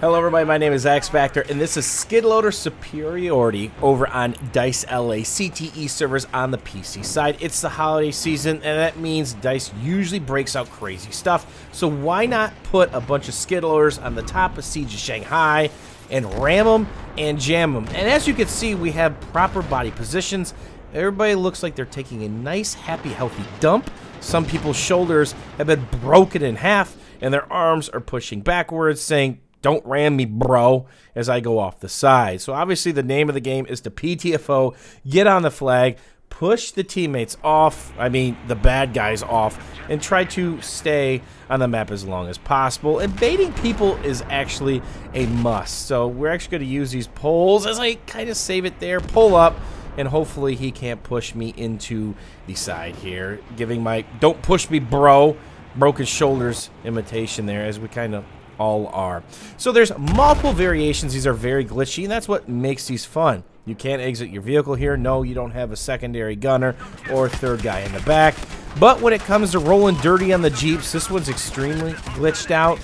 Hello everybody, my name is Axe Factor, and this is Skidloader Superiority over on DICE LA CTE servers on the PC side. It's the holiday season, and that means DICE usually breaks out crazy stuff. So why not put a bunch of Skidloaders on the top of Siege of Shanghai and ram them and jam them? And as you can see, we have proper body positions. Everybody looks like they're taking a nice, happy, healthy dump. Some people's shoulders have been broken in half, and their arms are pushing backwards, saying, "Don't ram me, bro," as I go off the side. So obviously the name of the game is to PTFO, get on the flag, push the teammates off, I mean the bad guys off, and try to stay on the map as long as possible. And baiting people is actually a must. So we're actually going to use these poles as I kind of save it there, pull up, and hopefully he can't push me into the side here, giving my "don't push me, bro," broken shoulders imitation there, as we kind of all are. So there's multiple variations. These are very glitchy, and that's what makes these fun. You can't exit your vehicle here. No, you don't have a secondary gunner or third guy in the back. But when it comes to rolling dirty on the Jeeps, this one's extremely glitched out.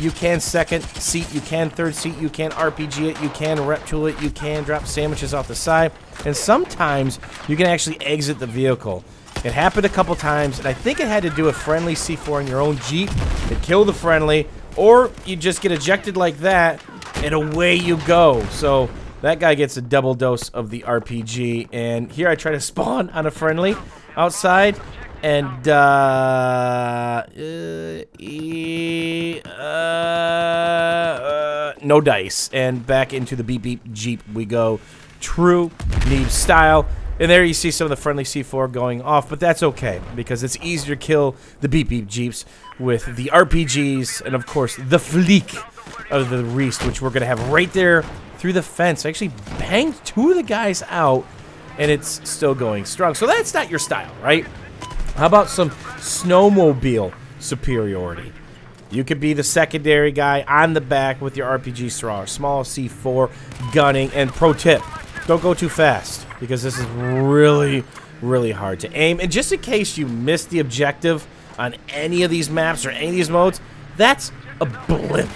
You can second seat, you can third seat, you can RPG it, you can rep tool it, you can drop sandwiches off the side, and sometimes you can actually exit the vehicle. It happened a couple times, and I think it had to do with friendly C4 in your own Jeep. It killed the friendly, or you just get ejected like that, and away you go. So that guy gets a double dose of the RPG, and here I try to spawn on a friendly outside, and no dice, and back into the beep beep Jeep we go, true Neeb style. And there you see some of the friendly C4 going off, but that's okay, because it's easier to kill the beep beep Jeeps with the RPGs, and of course the fleek of the Reese, which we're going to have right there through the fence. I actually banged two of the guys out, and it's still going strong. So that's not your style, right? How about some snowmobile superiority? You could be the secondary guy on the back with your RPG thrower, small C4 gunning, and pro tip, don't go too fast, because this is really, really hard to aim. And just in case you missed the objective on any of these maps or any of these modes, that's a blip.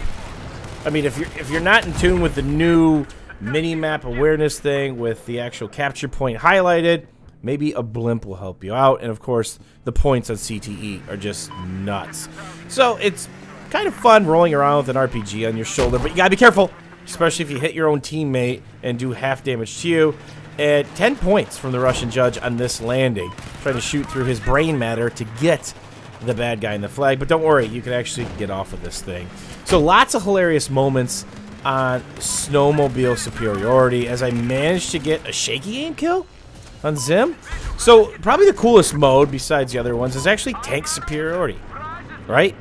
I mean, if you're not in tune with the new mini-map awareness thing with the actual capture point highlighted, maybe a blimp will help you out. And of course, the points on CTE are just nuts. So it's kind of fun rolling around with an RPG on your shoulder, but you gotta be careful, especially if you hit your own teammate and do half damage to you. At 10 points from the Russian judge on this landing, trying to shoot through his brain matter to get the bad guy in the flag. But don't worry, you can actually get off of this thing. So lots of hilarious moments on snowmobile superiority, as I managed to get a shaky aim kill on Zim. So probably the coolest mode besides the other ones is actually tank superiority, right?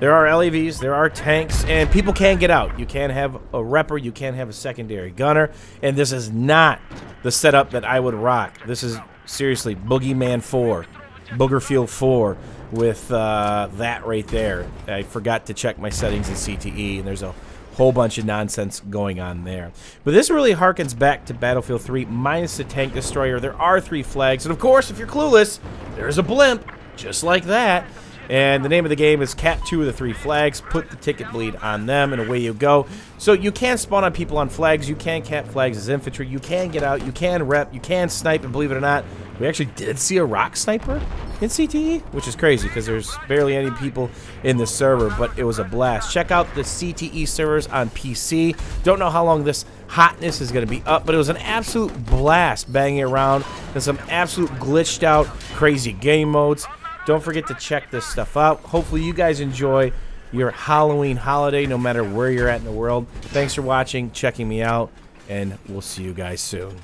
There are LEVs, there are tanks, and people can get out. You can have a repper, you can have a secondary gunner, and this is not the setup that I would rock. This is seriously Boogeyman 4, Boogerfield 4, with that right there. I forgot to check my settings in CTE, and there's a whole bunch of nonsense going on there. But this really harkens back to Battlefield 3 minus the tank destroyer. There are three flags, and of course, if you're clueless, there's a blimp, just like that. And the name of the game is cap two of the three flags, put the ticket bleed on them, and away you go. So you can spawn on people on flags, you can cap flags as infantry, you can get out, you can rep, you can snipe, and believe it or not, we actually did see a rock sniper in CTE, which is crazy because there's barely any people in the server, but it was a blast. Check out the CTE servers on PC. Don't know how long this hotness is going to be up, but it was an absolute blast banging around in some absolute glitched out, crazy game modes. Don't forget to check this stuff out. Hopefully you guys enjoy your Halloween holiday, no matter where you're at in the world. Thanks for watching, checking me out, and we'll see you guys soon.